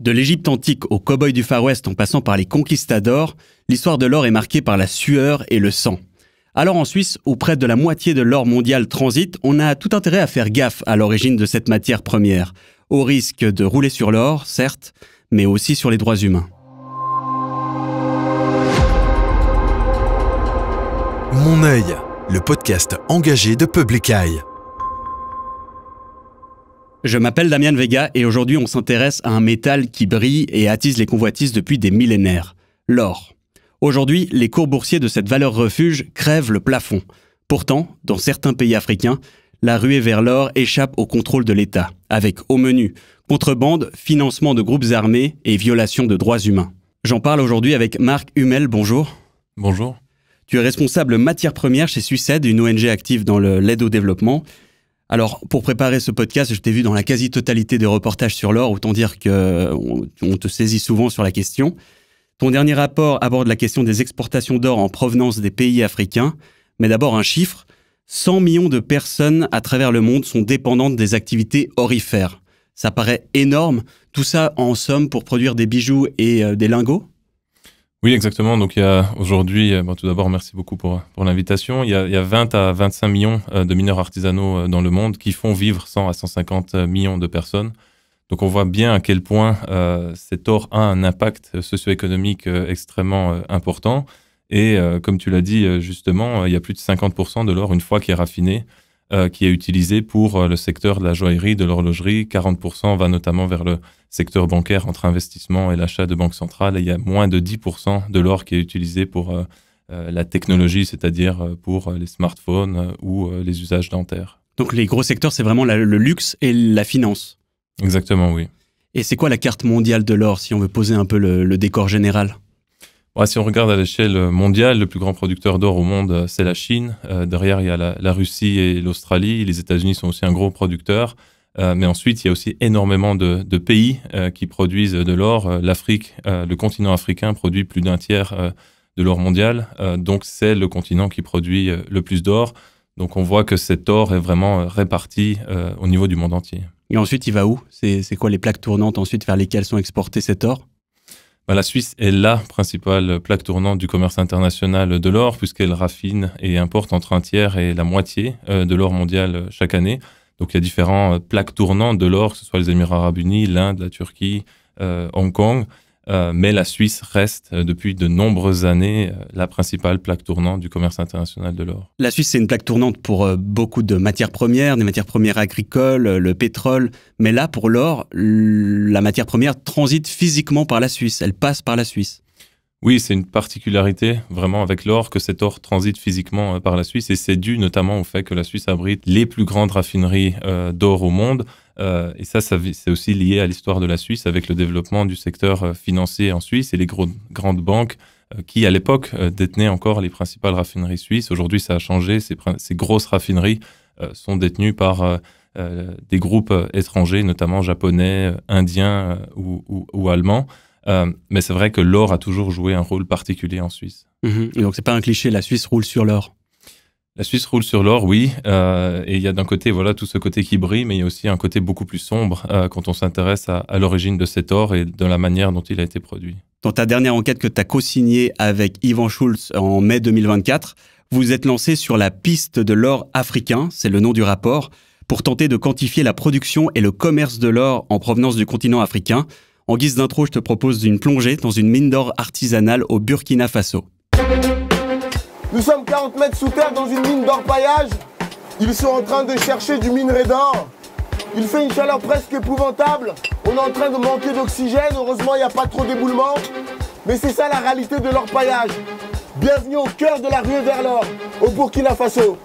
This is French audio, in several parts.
De l'Égypte antique aux cow-boys du Far West en passant par les conquistadors, l'histoire de l'or est marquée par la sueur et le sang. Alors en Suisse, où près de la moitié de l'or mondial transite, on a tout intérêt à faire gaffe à l'origine de cette matière première, au risque de rouler sur l'or, certes, mais aussi sur les droits humains. Mon œil, le podcast engagé de Public Eye. Je m'appelle Damien Vega et aujourd'hui on s'intéresse à un métal qui brille et attise les convoitises depuis des millénaires, l'or. Aujourd'hui, les cours boursiers de cette valeur refuge crèvent le plafond. Pourtant, dans certains pays africains, la ruée vers l'or échappe au contrôle de l'État, avec au menu contrebande, financement de groupes armés et violation de droits humains. J'en parle aujourd'hui avec Marc Ummel, bonjour. Bonjour. Tu es responsable matières premières chez Swissaid, une ONG active dans l'aide au développement. Alors, pour préparer ce podcast, je t'ai vu dans la quasi-totalité des reportages sur l'or, autant dire qu'on te saisit souvent sur la question. Ton dernier rapport aborde la question des exportations d'or en provenance des pays africains, mais d'abord un chiffre, 100 millions de personnes à travers le monde sont dépendantes des activités orifères. Ça paraît énorme, tout ça en somme pour produire des bijoux et des lingots ? Oui, exactement. Donc, il y a aujourd'hui, bon, tout d'abord, merci beaucoup pour l'invitation. Il y a 20 à 25 millions de mineurs artisanaux dans le monde qui font vivre 100 à 150 millions de personnes. Donc, on voit bien à quel point cet or a un impact socio-économique extrêmement important. Et comme tu l'as dit, justement, il y a plus de 50% de l'or, une fois qu'il est raffiné, qui est utilisé pour le secteur de la joaillerie, de l'horlogerie. 40% va notamment vers le secteur bancaire entre investissement et l'achat de banque centrale. Et il y a moins de 10% de l'or qui est utilisé pour la technologie, c'est-à-dire pour les smartphones ou les usages dentaires. Donc les gros secteurs, c'est vraiment le luxe et la finance. Exactement, oui. Et c'est quoi la carte mondiale de l'or, si on veut poser un peu le décor général ? Si on regarde à l'échelle mondiale, le plus grand producteur d'or au monde, c'est la Chine. Derrière, il y a la Russie et l'Australie. Les États-Unis sont aussi un gros producteur. Mais ensuite, il y a aussi énormément de pays qui produisent de l'or. L'Afrique, le continent africain produit plus d'un tiers de l'or mondial. Donc, c'est le continent qui produit le plus d'or. Donc, on voit que cet or est vraiment réparti au niveau du monde entier. Et ensuite, il va où? C'est quoi les plaques tournantes ensuite vers lesquelles sont exportés cet or? La Suisse est la principale plaque tournante du commerce international de l'or, puisqu'elle raffine et importe entre un tiers et la moitié de l'or mondial chaque année. Donc, il y a différentes plaques tournantes de l'or, que ce soit les Émirats arabes unis, l'Inde, la Turquie, Hong Kong. Mais la Suisse reste, depuis de nombreuses années, la principale plaque tournante du commerce international de l'or. La Suisse, c'est une plaque tournante pour beaucoup de matières premières, des matières premières agricoles, le pétrole. Mais là, pour l'or, la matière première transite physiquement par la Suisse, elle passe par la Suisse. Oui, c'est une particularité vraiment avec l'or que cet or transite physiquement par la Suisse et c'est dû notamment au fait que la Suisse abrite les plus grandes raffineries d'or au monde et ça c'est aussi lié à l'histoire de la Suisse avec le développement du secteur financier en Suisse et les grandes banques qui à l'époque détenaient encore les principales raffineries suisses. Aujourd'hui ça a changé, ces grosses raffineries sont détenues par des groupes étrangers, notamment japonais, indiens ou allemands. Mais c'est vrai que l'or a toujours joué un rôle particulier en Suisse. Et donc, ce n'est pas un cliché, la Suisse roule sur l'or. La Suisse roule sur l'or, oui. Et il y a d'un côté, voilà, tout ce côté qui brille, mais il y a aussi un côté beaucoup plus sombre quand on s'intéresse à l'origine de cet or et de la manière dont il a été produit. Dans ta dernière enquête que tu as co-signée avec Yvan Schulz en mai 2024, vous êtes lancé sur la piste de l'or africain, c'est le nom du rapport, pour tenter de quantifier la production et le commerce de l'or en provenance du continent africain. En guise d'intro, je te propose une plongée dans une mine d'or artisanale au Burkina Faso. Nous sommes 40 mètres sous terre dans une mine d'orpaillage. Ils sont en train de chercher du minerai d'or. Il fait une chaleur presque épouvantable. On est en train de manquer d'oxygène. Heureusement, il n'y a pas trop d'éboulement. Mais c'est ça la réalité de l'orpaillage. Bienvenue au cœur de la ruée vers l'or, au Burkina Faso.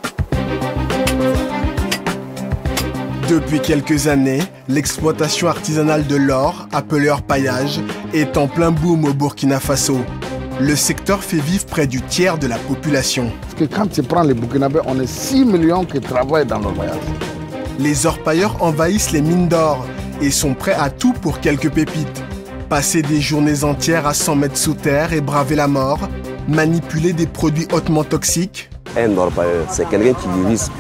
Depuis quelques années, l'exploitation artisanale de l'or, appelée orpaillage, est en plein boom au Burkina Faso. Le secteur fait vivre près du tiers de la population. Parce que quand tu prends les Burkinabés, on est 6 millions qui travaillent dans l'orpaillage. Les orpailleurs envahissent les mines d'or et sont prêts à tout pour quelques pépites. Passer des journées entières à 100 mètres sous terre et braver la mort, manipuler des produits hautement toxiques. Un orpailleur, c'est quelqu'un qui risque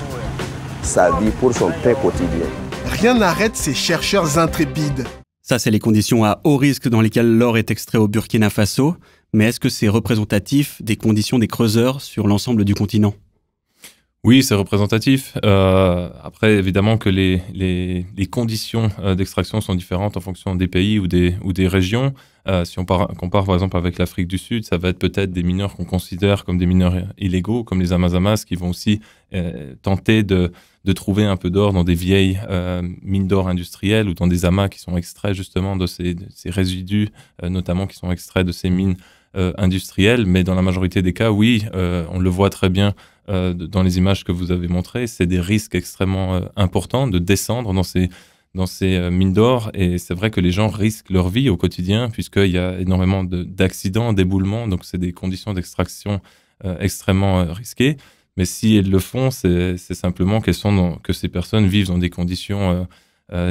sa vie pour son pain quotidien. Rien n'arrête ces chercheurs intrépides. Ça, c'est les conditions à haut risque dans lesquelles l'or est extrait au Burkina Faso. Mais est-ce que c'est représentatif des conditions des creuseurs sur l'ensemble du continent? Oui, c'est représentatif. Après, évidemment que les conditions d'extraction sont différentes en fonction des pays ou des régions. Si on compare par exemple avec l'Afrique du Sud, ça va être peut-être des mineurs qu'on considère comme des mineurs illégaux, comme les Amazamas, qui vont aussi tenter de trouver un peu d'or dans des vieilles mines d'or industrielles ou dans des amas qui sont extraits justement de ces résidus, notamment qui sont extraits de ces mines industrielles. Mais dans la majorité des cas, oui, on le voit très bien dans les images que vous avez montrées, c'est des risques extrêmement importants de descendre dans ces mines d'or. Et c'est vrai que les gens risquent leur vie au quotidien, puisqu'il y a énormément d'accidents, d'éboulements. Donc, c'est des conditions d'extraction extrêmement risquées. Mais si elles le font, c'est simplement que ces personnes vivent dans des conditions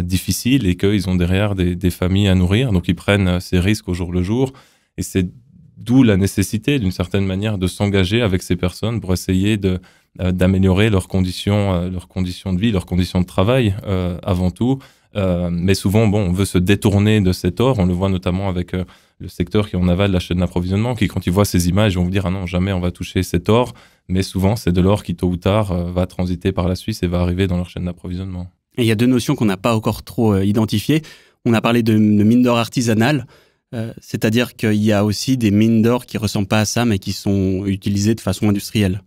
difficiles et qu'ils ont derrière des familles à nourrir. Donc, ils prennent ces risques au jour le jour. Et c'est d'où la nécessité, d'une certaine manière, de s'engager avec ces personnes pour essayer d'améliorer leurs conditions de vie, leurs conditions de travail avant tout. Mais souvent, bon, on veut se détourner de cet or. On le voit notamment avec le secteur qui est en aval de la chaîne d'approvisionnement, qui, quand ils voient ces images, vont vous dire « Ah non, jamais on va toucher cet or ». Mais souvent, c'est de l'or qui, tôt ou tard, va transiter par la Suisse et va arriver dans leur chaîne d'approvisionnement. Et il y a deux notions qu'on n'a pas encore trop identifiées. On a parlé de mines d'or artisanales. C'est-à-dire qu'il y a aussi des mines d'or qui ne ressemblent pas à ça, mais qui sont utilisées de façon industrielle.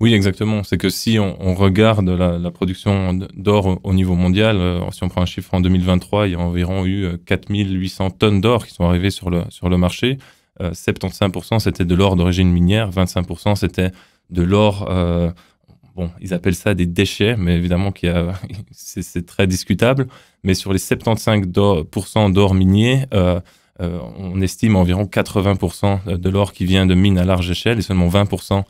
Oui, exactement. C'est que si on regarde la production d'or au niveau mondial, si on prend un chiffre en 2023, il y a environ eu 4800 tonnes d'or qui sont arrivées sur le marché. 75% c'était de l'or d'origine minière, 25% c'était de l'or... Bon, ils appellent ça des déchets, mais évidemment c'est très discutable. Mais sur les 75% d'or minier... on estime environ 80% de l'or qui vient de mines à large échelle et seulement 20%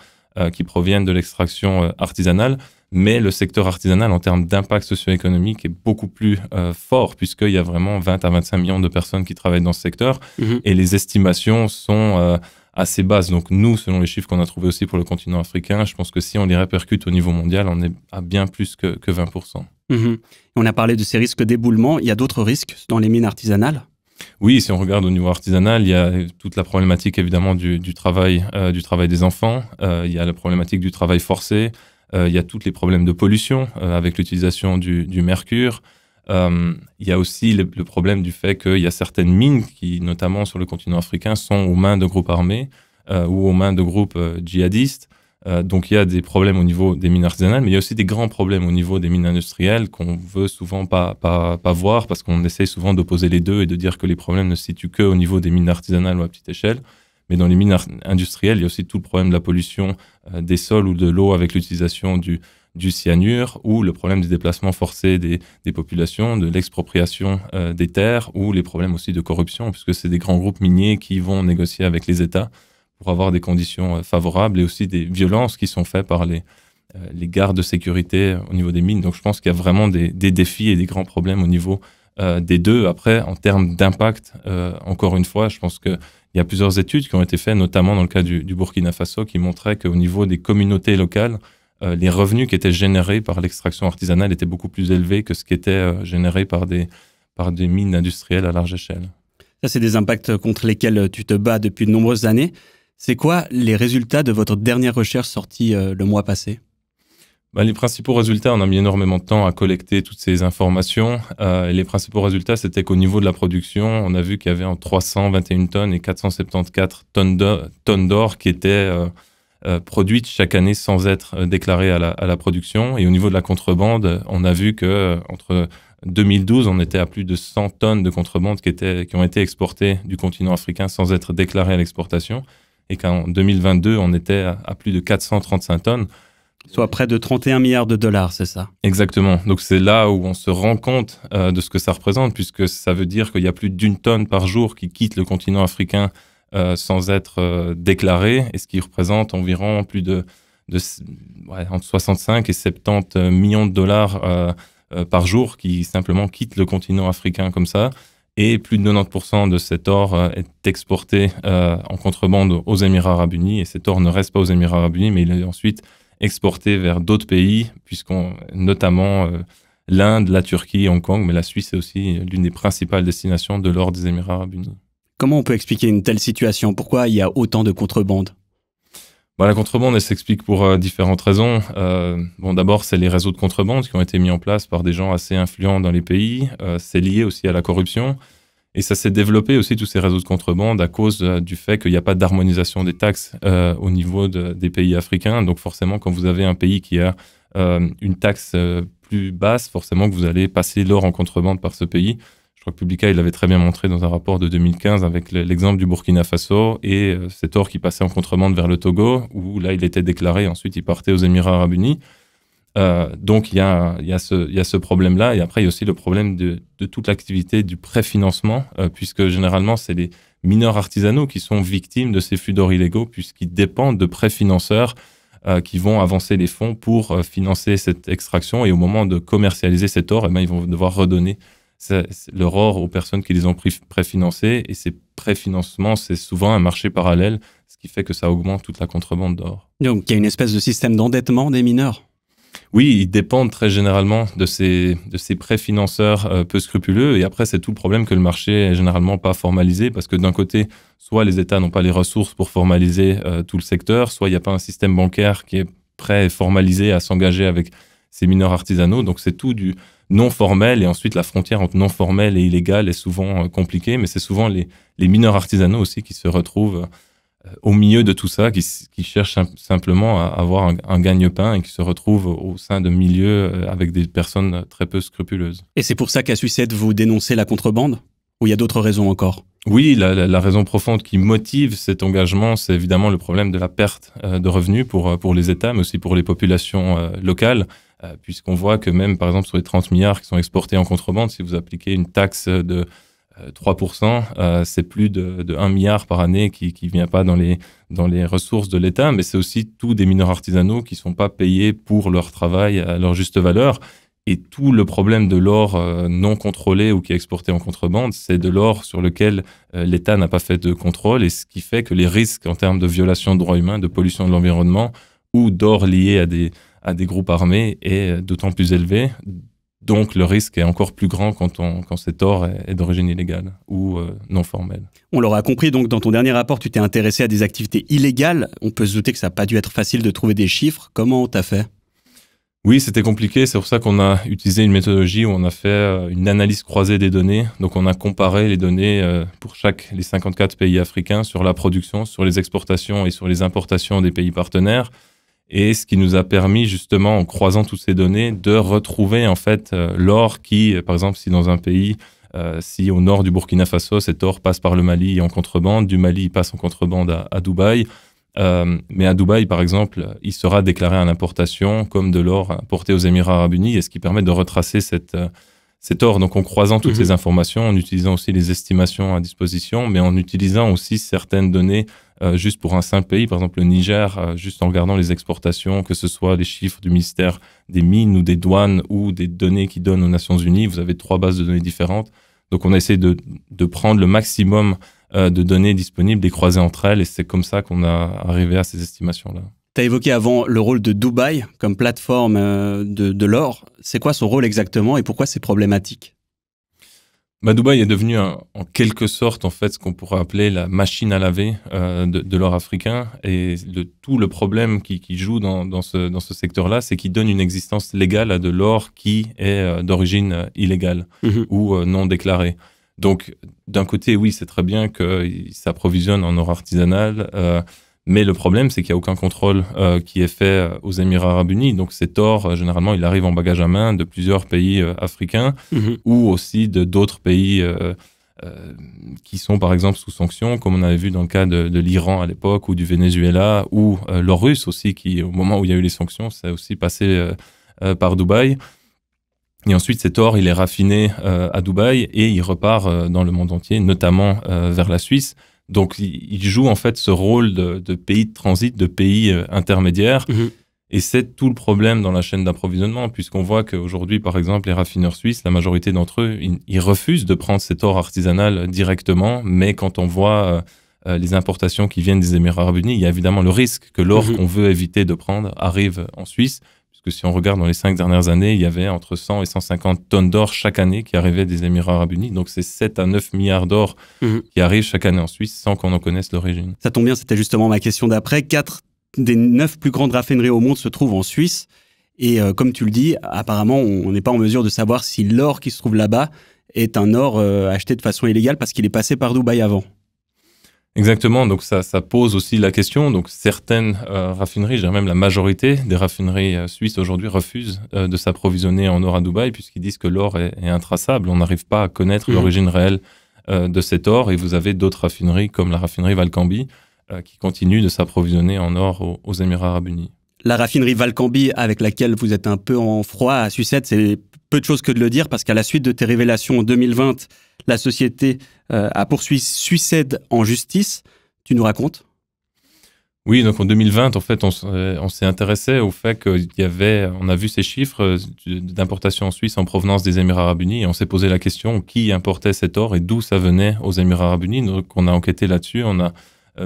qui proviennent de l'extraction artisanale. Mais le secteur artisanal, en termes d'impact socio-économique, est beaucoup plus fort, puisqu'il y a vraiment 20 à 25 millions de personnes qui travaillent dans ce secteur. Et les estimations sont assez basses. Donc nous, selon les chiffres qu'on a trouvés aussi pour le continent africain, je pense que si on les répercute au niveau mondial, on est à bien plus que 20%. On a parlé de ces risques d'éboulement. Il y a d'autres risques dans les mines artisanales? Oui, si on regarde au niveau artisanal, il y a toute la problématique évidemment du travail des enfants, il y a la problématique du travail forcé, il y a tous les problèmes de pollution avec l'utilisation du mercure, il y a aussi le problème du fait qu'il y a certaines mines qui, notamment sur le continent africain, sont aux mains de groupes armés ou aux mains de groupes djihadistes. Donc il y a des problèmes au niveau des mines artisanales, mais il y a aussi des grands problèmes au niveau des mines industrielles qu'on veut souvent pas voir, parce qu'on essaye souvent d'opposer les deux et de dire que les problèmes ne se situent qu'au niveau des mines artisanales ou à petite échelle. Mais dans les mines industrielles, il y a aussi tout le problème de la pollution des sols ou de l'eau avec l'utilisation du cyanure, ou le problème des déplacements forcés des populations, de l'expropriation des terres, ou les problèmes aussi de corruption, puisque c'est des grands groupes miniers qui vont négocier avec les États pour avoir des conditions favorables, et aussi des violences qui sont faites par les gardes de sécurité au niveau des mines. Donc je pense qu'il y a vraiment des défis et des grands problèmes au niveau des deux. Après, en termes d'impact, encore une fois, je pense qu'il y a plusieurs études qui ont été faites, notamment dans le cas du Burkina Faso, qui montraient qu'au niveau des communautés locales, les revenus qui étaient générés par l'extraction artisanale étaient beaucoup plus élevés que ce qui était généré par des mines industrielles à large échelle. Ça, c'est des impacts contre lesquels tu te bats depuis de nombreuses années. C'est quoi les résultats de votre dernière recherche sortie le mois passé? Les principaux résultats, on a mis énormément de temps à collecter toutes ces informations. Les principaux résultats, c'était qu'au niveau de la production, on a vu qu'il y avait entre 321 tonnes et 474 tonnes d'or qui étaient produites chaque année sans être déclarées à la production. Et au niveau de la contrebande, on a vu qu'entre 2012, on était à plus de 100 tonnes de contrebande qui ont été exportées du continent africain sans être déclarées à l'exportation. Et qu'en 2022, on était à plus de 435 tonnes. Soit près de 31 milliards de dollars, c'est ça? Exactement. Donc c'est là où on se rend compte de ce que ça représente, puisque ça veut dire qu'il y a plus d'une tonne par jour qui quitte le continent africain sans être déclarée, et ce qui représente environ plus entre 65 et 70 millions de dollars par jour qui simplement quittent le continent africain comme ça. Et plus de 90% de cet or est exporté en contrebande aux Émirats arabes unis. Et cet or ne reste pas aux Émirats arabes unis, mais il est ensuite exporté vers d'autres pays, puisqu'on notamment l'Inde, la Turquie, Hong Kong, mais la Suisse est aussi l'une des principales destinations de l'or des Émirats arabes unis. Comment on peut expliquer une telle situation? Pourquoi il y a autant de contrebande? Bon, la contrebande, elle s'explique pour différentes raisons. D'abord, c'est les réseaux de contrebande qui ont été mis en place par des gens assez influents dans les pays. C'est lié aussi à la corruption. Et ça s'est développé aussi, tous ces réseaux de contrebande, à cause du fait qu'il n'y a pas d'harmonisation des taxes au niveau des pays africains. Donc forcément, quand vous avez un pays qui a une taxe plus basse, forcément que vous allez passer l'or en contrebande par ce pays. Je crois que Public Eye l'avait très bien montré dans un rapport de 2015 avec l'exemple du Burkina Faso et cet or qui passait en contrebande vers le Togo, où là, il était déclaré, ensuite il partait aux Émirats arabes unis. Donc, il y a ce problème-là. Et après, il y a aussi le problème de toute l'activité du préfinancement, puisque généralement, c'est les mineurs artisanaux qui sont victimes de ces flux d'or illégaux, puisqu'ils dépendent de préfinanceurs qui vont avancer les fonds pour financer cette extraction. Et au moment de commercialiser cet or, eh bien, ils vont devoir redonner leur or aux personnes qui les ont préfinancés. Et ces préfinancements, c'est souvent un marché parallèle, ce qui fait que ça augmente toute la contrebande d'or. Donc, il y a une espèce de système d'endettement des mineurs? Oui, ils dépendent très généralement de ces préfinanceurs peu scrupuleux. Et après, c'est tout le problème que le marché n'est généralement pas formalisé, parce que d'un côté, soit les États n'ont pas les ressources pour formaliser tout le secteur, soit il n'y a pas un système bancaire qui est prêt et formalisé à s'engager avec ces mineurs artisanaux. Donc, c'est tout du non formel. Et ensuite, la frontière entre non formel et illégal est souvent compliquée. Mais c'est souvent les mineurs artisanaux aussi qui se retrouvent au milieu de tout ça, qui cherchent simplement à avoir un gagne-pain et qui se retrouvent au sein de milieux avec des personnes très peu scrupuleuses. Et c'est pour ça qu'à Swissaid, vous dénoncez la contrebande? Ou il y a d'autres raisons encore? Oui, la raison profonde qui motive cet engagement, c'est évidemment le problème de la perte de revenus pour les États, mais aussi pour les populations locales, puisqu'on voit que même, par exemple, sur les 30 milliards qui sont exportés en contrebande, si vous appliquez une taxe de 3%, c'est plus de 1 milliard par année qui ne vient pas dans les ressources de l'État, mais c'est aussi tous des mineurs artisanaux qui ne sont pas payés pour leur travail à leur juste valeur. Et tout le problème de l'or non contrôlé ou qui est exporté en contrebande, c'est de l'or sur lequel l'État n'a pas fait de contrôle, et ce qui fait que les risques en termes de violation de droits humains, de pollution de l'environnement ou d'or lié à des groupes armés est d'autant plus élevé. Donc, le risque est encore plus grand quand cet or est d'origine illégale ou non formelle. On l'aura compris, donc, dans ton dernier rapport, tu t'es intéressé à des activités illégales. On peut se douter que ça n'a pas dû être facile de trouver des chiffres. Comment t'as fait? Oui, c'était compliqué. C'est pour ça qu'on a utilisé une méthodologie où on a fait une analyse croisée des données. Donc, on a comparé les données pour chaque les 54 pays africains sur la production, sur les exportations et sur les importations des pays partenaires. Et ce qui nous a permis, justement, en croisant toutes ces données, de retrouver, en fait, l'or qui, par exemple, si dans un pays, si au nord du Burkina Faso, cet or passe par le Mali en contrebande, du Mali, il passe en contrebande à Dubaï. Mais à Dubaï, par exemple, il sera déclaré à l'importation comme de l'or importé aux Émirats arabes unis, et ce qui permet de retracer cet or. Donc, en croisant toutes ces informations, en utilisant aussi les estimations à disposition, mais en utilisant aussi certaines données juste pour un simple pays, par exemple le Niger, juste en regardant les exportations, que ce soit les chiffres du ministère des Mines ou des Douanes ou des données qu'ils donnent aux Nations Unies, vous avez 3 bases de données différentes. Donc, on a essayé de prendre le maximum de données disponibles, les croiser entre elles, et c'est comme ça qu'on a arrivé à ces estimations-là. Tu as évoqué avant le rôle de Dubaï comme plateforme de l'or. C'est quoi son rôle exactement et pourquoi c'est problématique? Bah, Dubaï est devenu en quelque sorte, en fait, ce qu'on pourrait appeler la machine à laver de l'or africain. Et tout le problème qui joue dans ce secteur-là, c'est qu'il donne une existence légale à de l'or qui est d'origine illégale ou non déclarée. Donc, d'un côté, oui, c'est très bien qu'il s'approvisionne en or artisanal, mais le problème, c'est qu'il n'y a aucun contrôle qui est fait aux Émirats arabes unis. Donc, cet or, généralement, il arrive en bagage à main de plusieurs pays africains ou aussi d'autres pays qui sont, par exemple, sous sanction, comme on avait vu dans le cas de l'Iran à l'époque, ou du Venezuela, ou l'or russe aussi, qui, au moment où il y a eu les sanctions, ça a aussi passé par Dubaï. Et ensuite, cet or, il est raffiné à Dubaï et il repart dans le monde entier, notamment vers la Suisse. Donc, il joue en fait ce rôle de pays de transit, de pays intermédiaire. Et c'est tout le problème dans la chaîne d'approvisionnement, puisqu'on voit qu'aujourd'hui, par exemple, les raffineurs suisses, la majorité d'entre eux, ils refusent de prendre cet or artisanal directement. Mais quand on voit les importations qui viennent des Émirats arabes unis, il y a évidemment le risque que l'or qu'on veut éviter de prendre arrive en Suisse, puisque que si on regarde dans les 5 dernières années, il y avait entre 100 et 150 tonnes d'or chaque année qui arrivaient des Émirats arabes unis. Donc c'est 7 à 9 milliards d'or qui arrivent chaque année en Suisse sans qu'on en connaisse l'origine. Ça tombe bien, c'était justement ma question d'après. 4 des 9 plus grandes raffineries au monde se trouvent en Suisse. Et comme tu le dis, apparemment, on n'est pas en mesure de savoir si l'or qui se trouve là-bas est un or acheté de façon illégale parce qu'il est passé par Dubaï avant. Exactement, donc ça pose aussi la question. Donc certaines raffineries, même la majorité des raffineries suisses aujourd'hui refusent de s'approvisionner en or à Dubaï puisqu'ils disent que l'or est intraçable. On n'arrive pas à connaître l'origine réelle de cet or. Et vous avez d'autres raffineries comme la raffinerie Valcambi qui continue de s'approvisionner en or aux Émirats arabes unis. La raffinerie Valcambi, avec laquelle vous êtes un peu en froid à Swissaid, c'est peu de choses que de le dire parce qu'à la suite de tes révélations en 2020, la société a poursuivi Swissaid en justice. Tu nous racontes? Oui, donc en 2020, en fait, on s'est intéressé au fait qu'on a vu ces chiffres d'importation en Suisse en provenance des Émirats arabes unis et on s'est posé la question qui importait cet or et d'où ça venait aux Émirats arabes unis. Donc on a enquêté là-dessus, on a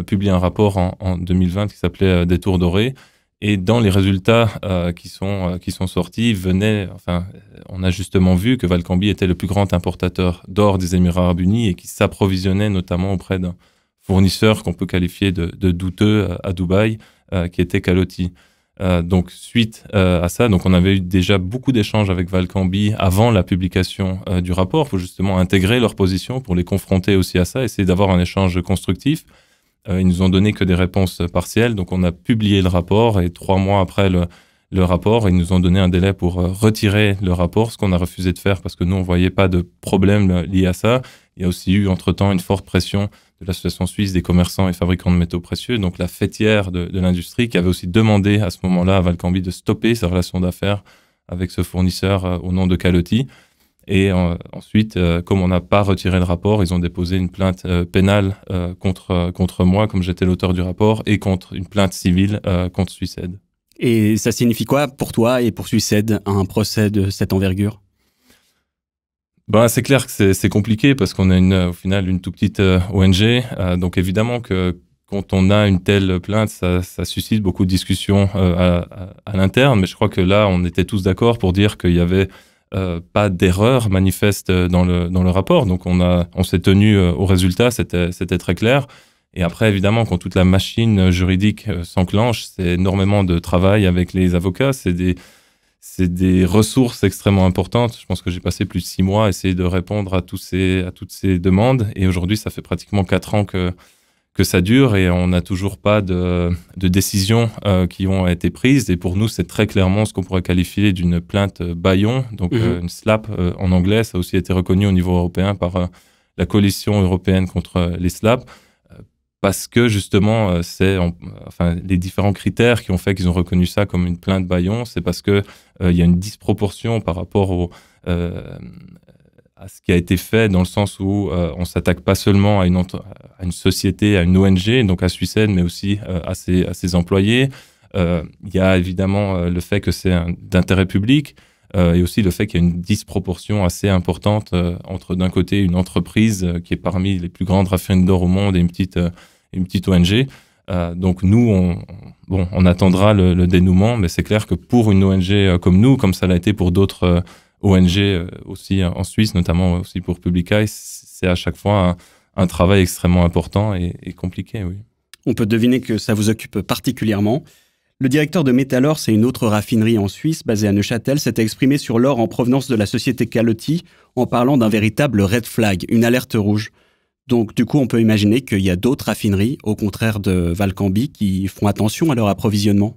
publié un rapport en 2020 qui s'appelait « Des tours dorés ». Et dans les résultats qui sont sortis, on a justement vu que Valcambi était le plus grand importateur d'or des Émirats arabes unis et qui s'approvisionnait notamment auprès d'un fournisseur qu'on peut qualifier de douteux à Dubaï, qui était Kaloti. Donc suite à ça, donc on avait eu déjà beaucoup d'échanges avec Valcambi avant la publication du rapport pour justement intégrer leur position, pour les confronter aussi à ça, essayer d'avoir un échange constructif. Ils nous ont donné que des réponses partielles, donc on a publié le rapport et 3 mois après le rapport, ils nous ont donné un délai pour retirer le rapport, ce qu'on a refusé de faire parce que nous, on ne voyait pas de problème lié à ça. Il y a aussi eu entre-temps une forte pression de l'Association suisse des commerçants et fabricants de métaux précieux, donc la fêtière de l'industrie, qui avait aussi demandé à ce moment-là à Valcambi de stopper sa relation d'affaires avec ce fournisseur au nom de Kaloti. Et ensuite, comme on n'a pas retiré le rapport, ils ont déposé une plainte pénale contre moi, comme j'étais l'auteur du rapport, et contre une plainte civile contre Swissaid. Et ça signifie quoi pour toi et pour Swissaid un procès de cette envergure? Ben, c'est clair que c'est compliqué parce qu'on est au final une toute petite ONG. Donc évidemment que quand on a une telle plainte, ça suscite beaucoup de discussions à l'interne. Mais je crois que là, on était tous d'accord pour dire qu'il y avait... pas d'erreur manifeste dans le rapport. Donc, on s'est tenu au résultat, c'était très clair. Et après, évidemment, quand toute la machine juridique s'enclenche, c'est énormément de travail avec les avocats. C'est des ressources extrêmement importantes. Je pense que j'ai passé plus de 6 mois à essayer de répondre à toutes ces demandes. Et aujourd'hui, ça fait pratiquement 4 ans que ça dure et on n'a toujours pas de décisions qui ont été prises. Et pour nous, c'est très clairement ce qu'on pourrait qualifier d'une plainte bâillon, donc une slap en anglais. Ça a aussi été reconnu au niveau européen par la coalition européenne contre les slaps, parce que justement, les différents critères qui ont fait qu'ils ont reconnu ça comme une plainte bâillon, c'est parce qu'il y a une disproportion par rapport à ce qui a été fait, dans le sens où on s'attaque pas seulement à une société, à une ONG, donc à Swissaid, mais aussi à ses employés. Il y a évidemment le fait que c'est d'intérêt public et aussi le fait qu'il y a une disproportion assez importante entre, d'un côté, une entreprise qui est parmi les plus grandes raffineries d'or au monde et une petite ONG. Donc nous, on attendra le dénouement, mais c'est clair que pour une ONG comme nous, comme ça l'a été pour d'autres ONG aussi en Suisse, notamment aussi pour Public Eye, c'est à chaque fois un travail extrêmement important et compliqué, oui. On peut deviner que ça vous occupe particulièrement. Le directeur de Metalor, c'est une autre raffinerie en Suisse, basée à Neuchâtel, s'était exprimé sur l'or en provenance de la société Kaloti en parlant d'un véritable red flag, une alerte rouge. Donc du coup, on peut imaginer qu'il y a d'autres raffineries, au contraire de Valcambi, qui font attention à leur approvisionnement.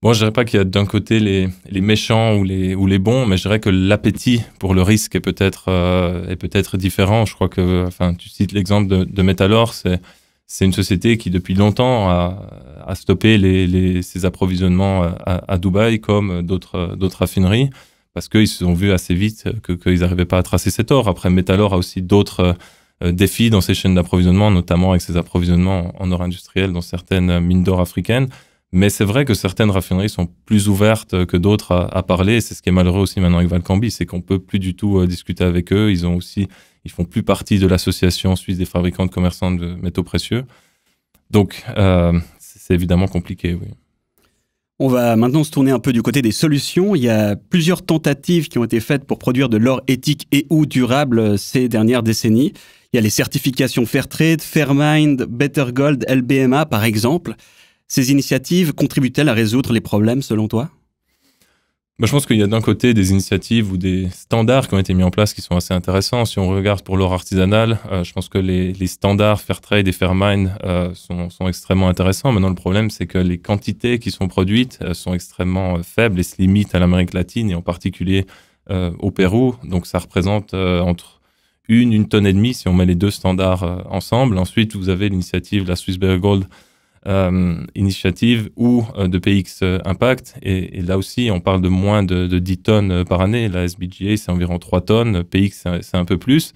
Bon, je dirais pas qu'il y a d'un côté les méchants ou les bons, mais je dirais que l'appétit pour le risque est peut-être différent. Je crois que, tu cites l'exemple de Metalor, c'est une société qui depuis longtemps a stoppé ses approvisionnements à Dubaï comme d'autres raffineries, parce qu'ils se sont vus assez vite qu'ils n'arrivaient pas à tracer cet or. Après, Metalor a aussi d'autres défis dans ses chaînes d'approvisionnement, notamment avec ses approvisionnements en or industriel dans certaines mines d'or africaines. Mais c'est vrai que certaines raffineries sont plus ouvertes que d'autres à parler. C'est ce qui est malheureux aussi maintenant avec Valcambi, c'est qu'on peut plus du tout discuter avec eux. Ils font plus partie de l'association suisse des fabricants de commerçants de métaux précieux. Donc, c'est évidemment compliqué, oui. On va maintenant se tourner un peu du côté des solutions. Il y a plusieurs tentatives qui ont été faites pour produire de l'or éthique et ou durable ces dernières décennies. Il y a les certifications Fairtrade, Fairmined, Better Gold, LBMA par exemple. Ces initiatives contribuent-elles à résoudre les problèmes selon toi? Bah, je pense qu'il y a d'un côté des initiatives ou des standards qui ont été mis en place qui sont assez intéressants. Si on regarde pour l'or artisanal, je pense que les standards Fairtrade et Fairmine sont extrêmement intéressants. Maintenant, le problème, c'est que les quantités qui sont produites sont extrêmement faibles et se limitent à l'Amérique latine et en particulier au Pérou. Donc, ça représente entre une tonne et demie si on met les deux standards ensemble. Ensuite, vous avez l'initiative de la Swiss Bear Gold, initiative ou de PX Impact. Et là aussi, on parle de moins de 10 tonnes par année. La SBGA, c'est environ 3 tonnes. PX, c'est un peu plus.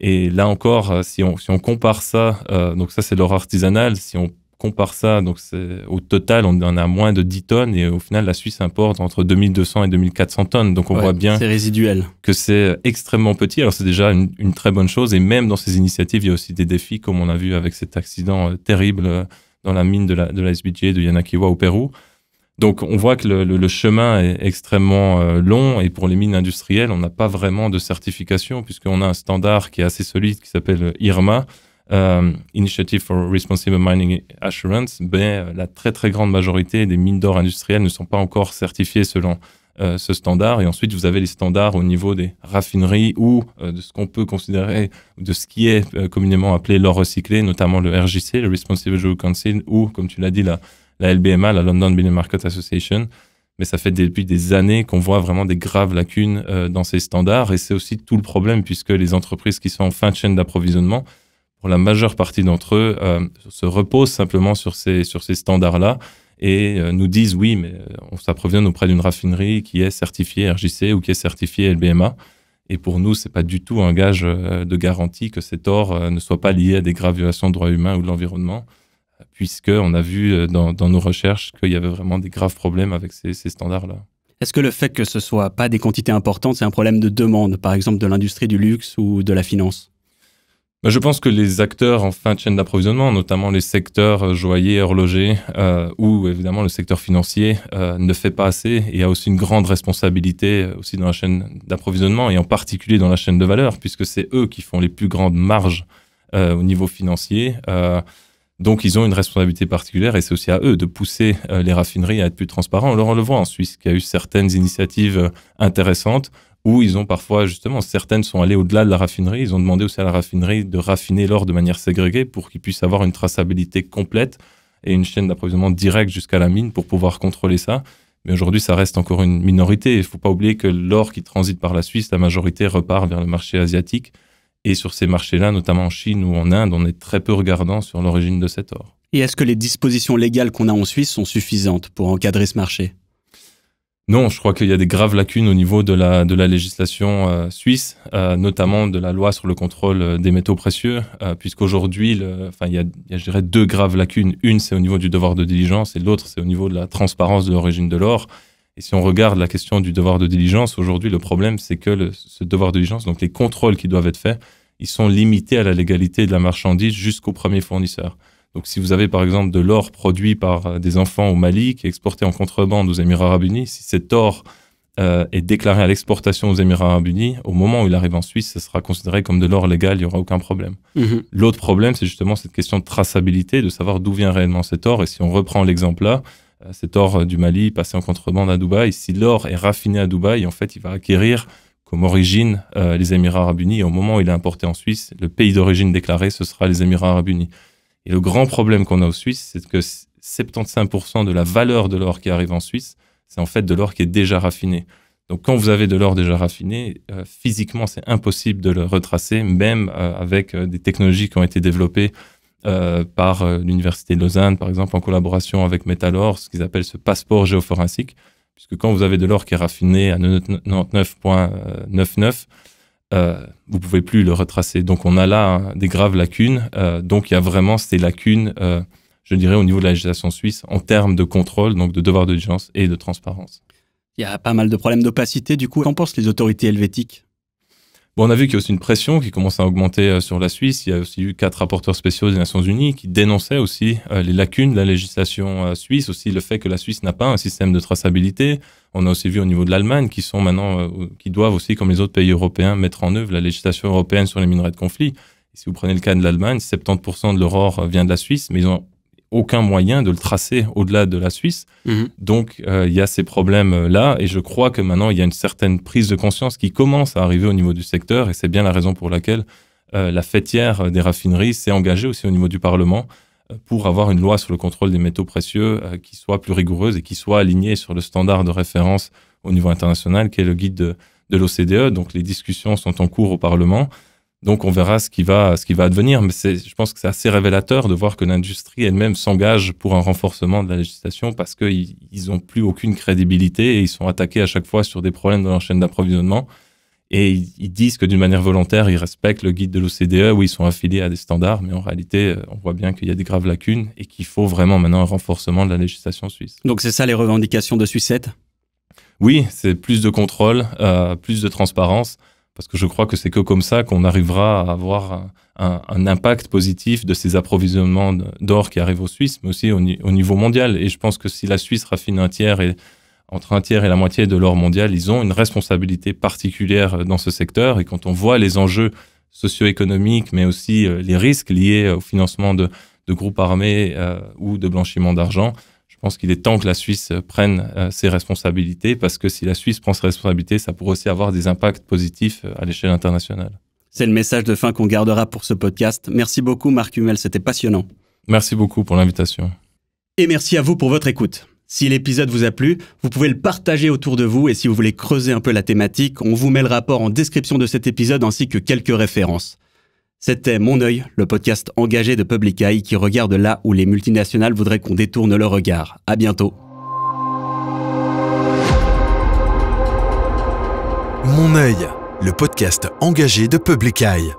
Et là encore, si on compare ça, donc ça, c'est l'or artisanal. Si on compare ça, donc au total, on en a moins de 10 tonnes. Et au final, la Suisse importe entre 2200 et 2400 tonnes. Donc, on voit bien que c'est extrêmement petit. Alors, c'est déjà une très bonne chose. Et même dans ces initiatives, il y a aussi des défis, comme on a vu avec cet accident terrible dans la mine de la SBGA de Yanacocha au Pérou. Donc, on voit que le chemin est extrêmement long et pour les mines industrielles, on n'a pas vraiment de certification puisqu'on a un standard qui est assez solide qui s'appelle IRMA, Initiative for Responsible Mining Assurance, mais la très, très grande majorité des mines d'or industrielles ne sont pas encore certifiées selon ce standard. Et ensuite, vous avez les standards au niveau des raffineries ou de ce qu'on peut considérer, de ce qui est communément appelé l'or recyclé, notamment le RJC, le Responsible Jewellery Council, ou, comme tu l'as dit, la LBMA, la London Bullion Market Association. Mais ça fait depuis des années qu'on voit vraiment des graves lacunes dans ces standards. Et c'est aussi tout le problème, puisque les entreprises qui sont en fin de chaîne d'approvisionnement, pour la majeure partie d'entre eux, se reposent simplement sur ces standards-là. Et nous disent, oui, mais on s'approvisionne auprès d'une raffinerie qui est certifiée RJC ou qui est certifiée LBMA. Et pour nous, ce n'est pas du tout un gage de garantie que cet or ne soit pas lié à des graves violations de droits humains ou de l'environnement, puisqu'on a vu dans nos recherches qu'il y avait vraiment des graves problèmes avec ces standards-là. Est-ce que le fait que ce ne soit pas des quantités importantes, c'est un problème de demande, par exemple de l'industrie du luxe ou de la finance ? Je pense que les acteurs en fin de chaîne d'approvisionnement, notamment les secteurs joailliers, horlogers ou évidemment le secteur financier, ne fait pas assez et a aussi une grande responsabilité aussi dans la chaîne d'approvisionnement et en particulier dans la chaîne de valeur puisque c'est eux qui font les plus grandes marges au niveau financier. Donc, ils ont une responsabilité particulière et c'est aussi à eux de pousser les raffineries à être plus transparents. Alors, on le voit en Suisse qu'il y a eu certaines initiatives intéressantes où ils ont parfois, justement, certaines sont allées au-delà de la raffinerie. Ils ont demandé aussi à la raffinerie de raffiner l'or de manière ségrégée pour qu'ils puissent avoir une traçabilité complète et une chaîne d'approvisionnement directe jusqu'à la mine pour pouvoir contrôler ça. Mais aujourd'hui, ça reste encore une minorité. Il ne faut pas oublier que l'or qui transite par la Suisse, la majorité repart vers le marché asiatique. Et sur ces marchés-là, notamment en Chine ou en Inde, on est très peu regardant sur l'origine de cet or. Et est-ce que les dispositions légales qu'on a en Suisse sont suffisantes pour encadrer ce marché ? Non, je crois qu'il y a des graves lacunes au niveau de la législation suisse, notamment de la loi sur le contrôle des métaux précieux, puisqu'aujourd'hui, il y a, je dirais, deux graves lacunes. Une, c'est au niveau du devoir de diligence, et l'autre, c'est au niveau de la transparence de l'origine de l'or. Et si on regarde la question du devoir de diligence, aujourd'hui, le problème, c'est que ce devoir de diligence, donc les contrôles qui doivent être faits, ils sont limités à la légalité de la marchandise jusqu'au premier fournisseur. Donc, si vous avez, par exemple, de l'or produit par des enfants au Mali qui est exporté en contrebande aux Émirats arabes unis, si cet or est déclaré à l'exportation aux Émirats arabes unis, au moment où il arrive en Suisse, ce sera considéré comme de l'or légal, il n'y aura aucun problème. L'autre problème, c'est justement cette question de traçabilité, de savoir d'où vient réellement cet or. Et si on reprend l'exemple là, cet or du Mali passé en contrebande à Dubaï, si l'or est raffiné à Dubaï, en fait, il va acquérir comme origine les Émirats arabes unis. Et au moment où il est importé en Suisse, le pays d'origine déclaré, ce sera les Émirats arabes unis. Et le grand problème qu'on a en Suisse, c'est que 75% de la valeur de l'or qui arrive en Suisse, c'est en fait de l'or qui est déjà raffiné. Donc, quand vous avez de l'or déjà raffiné, physiquement, c'est impossible de le retracer, même avec des technologies qui ont été développées par l'Université de Lausanne, par exemple, en collaboration avec Metalor, ce qu'ils appellent ce passeport géoforensique. Puisque quand vous avez de l'or qui est raffiné à 99,99%, vous pouvez plus le retracer. Donc, on a là des graves lacunes. Donc, il y a vraiment ces lacunes, je dirais, au niveau de la législation suisse en termes de contrôle, donc de devoir de diligence et de transparence. Il y a pas mal de problèmes d'opacité. Du coup, qu'en pensent les autorités helvétiques ? Bon, on a vu qu'il y a aussi une pression qui commence à augmenter sur la Suisse. Il y a aussi eu 4 rapporteurs spéciaux des Nations Unies qui dénonçaient aussi les lacunes de la législation suisse, aussi le fait que la Suisse n'a pas un système de traçabilité. On a aussi vu au niveau de l'Allemagne qui sont maintenant, qui doivent aussi, comme les autres pays européens, mettre en œuvre la législation européenne sur les minerais de conflit. Et si vous prenez le cas de l'Allemagne, 70% de leur or vient de la Suisse, mais ils n'ont aucun moyen de le tracer au-delà de la Suisse. Donc, il y a ces problèmes-là, et je crois que maintenant, il y a une certaine prise de conscience qui commence à arriver au niveau du secteur, et c'est bien la raison pour laquelle la fêtière des raffineries s'est engagée aussi au niveau du Parlement pour avoir une loi sur le contrôle des métaux précieux qui soit plus rigoureuse et qui soit alignée sur le standard de référence au niveau international, qui est le guide de l'OCDE. Donc, les discussions sont en cours au Parlement. Donc, on verra ce qui va advenir. Mais je pense que c'est assez révélateur de voir que l'industrie elle-même s'engage pour un renforcement de la législation parce qu'ils n'ont plus aucune crédibilité et ils sont attaqués à chaque fois sur des problèmes dans leur chaîne d'approvisionnement. Et ils disent que d'une manière volontaire, ils respectent le guide de l'OCDE où ils sont affiliés à des standards. Mais en réalité, on voit bien qu'il y a des graves lacunes et qu'il faut vraiment maintenant un renforcement de la législation suisse. Donc, c'est ça les revendications de Swissaid? Oui, c'est plus de contrôle, plus de transparence. Parce que je crois que c'est que comme ça qu'on arrivera à avoir un impact positif de ces approvisionnements d'or qui arrivent aux Suisses, mais aussi au niveau mondial. Et je pense que si la Suisse raffine entre un tiers et la moitié de l'or mondial, ils ont une responsabilité particulière dans ce secteur. Et quand on voit les enjeux socio-économiques, mais aussi les risques liés au financement de groupes armés ou de blanchiment d'argent, je pense qu'il est temps que la Suisse prenne ses responsabilités, parce que si la Suisse prend ses responsabilités, ça pourrait aussi avoir des impacts positifs à l'échelle internationale. C'est le message de fin qu'on gardera pour ce podcast. Merci beaucoup Marc Ummel, c'était passionnant. Merci beaucoup pour l'invitation. Et merci à vous pour votre écoute. Si l'épisode vous a plu, vous pouvez le partager autour de vous, et si vous voulez creuser un peu la thématique, on vous met le rapport en description de cet épisode ainsi que quelques références. C'était Mon Œil, le podcast engagé de Public Eye qui regarde là où les multinationales voudraient qu'on détourne le regard. À bientôt. Mon Œil, le podcast engagé de Public Eye.